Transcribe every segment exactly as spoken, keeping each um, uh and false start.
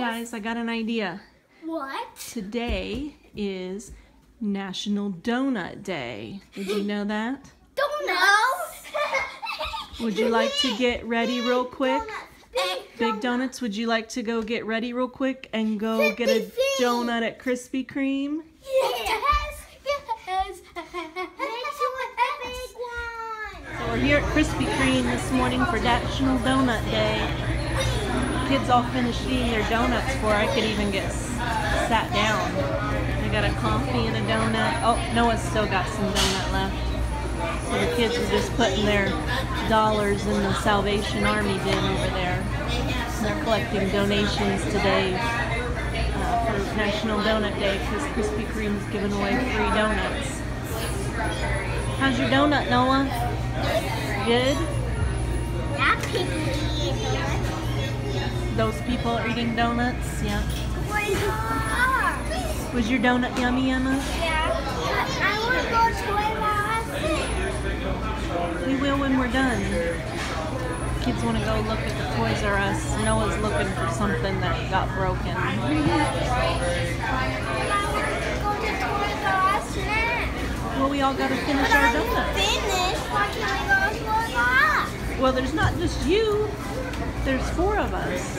guys, I got an idea. What? Today is National Donut Day. Did you know that? Donuts! No. Would you like to get ready real quick? Donuts. Big Donuts, would you like to go get ready real quick and go get a donut at Krispy Kreme? Yes! Yes! So we're here at Krispy Kreme this morning for National Donut Day. Kids all finished eating their donuts before I could even get sat down. I got a coffee and a donut. Oh, Noah's still got some donut left. So the kids were just putting their dollars in the Salvation Army bin over there. And they're collecting donations today uh, for National Donut Day because Krispy Kreme's giving away free donuts. How's your donut, Noah? Good? That piggy. Those people are eating donuts, yeah. Was your donut yummy, Emma? Yeah. I want to go to Toys R Us. We will when we're done. Kids want to go look at the Toys R Us. Noah's looking for something that got broken. I want to go to Toys R Us next. Well, we all got to finish our donuts. Finish? Why can't we go to Toys R Us? Well, there's not just you. There's four of us.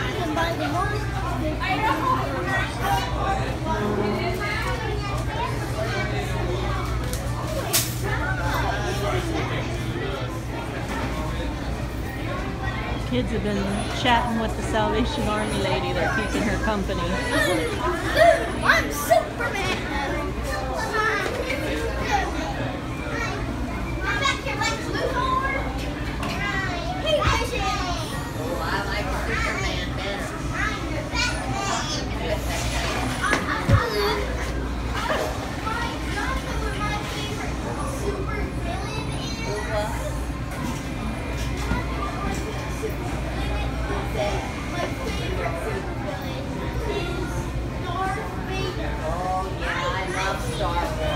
Kids have been chatting with the Salvation Army lady. They're keeping her company. I'm Superman! I'm back here like Luthor. Hey, oh, I like Superman better. I'm your best man. My my favorite super villain is... Star.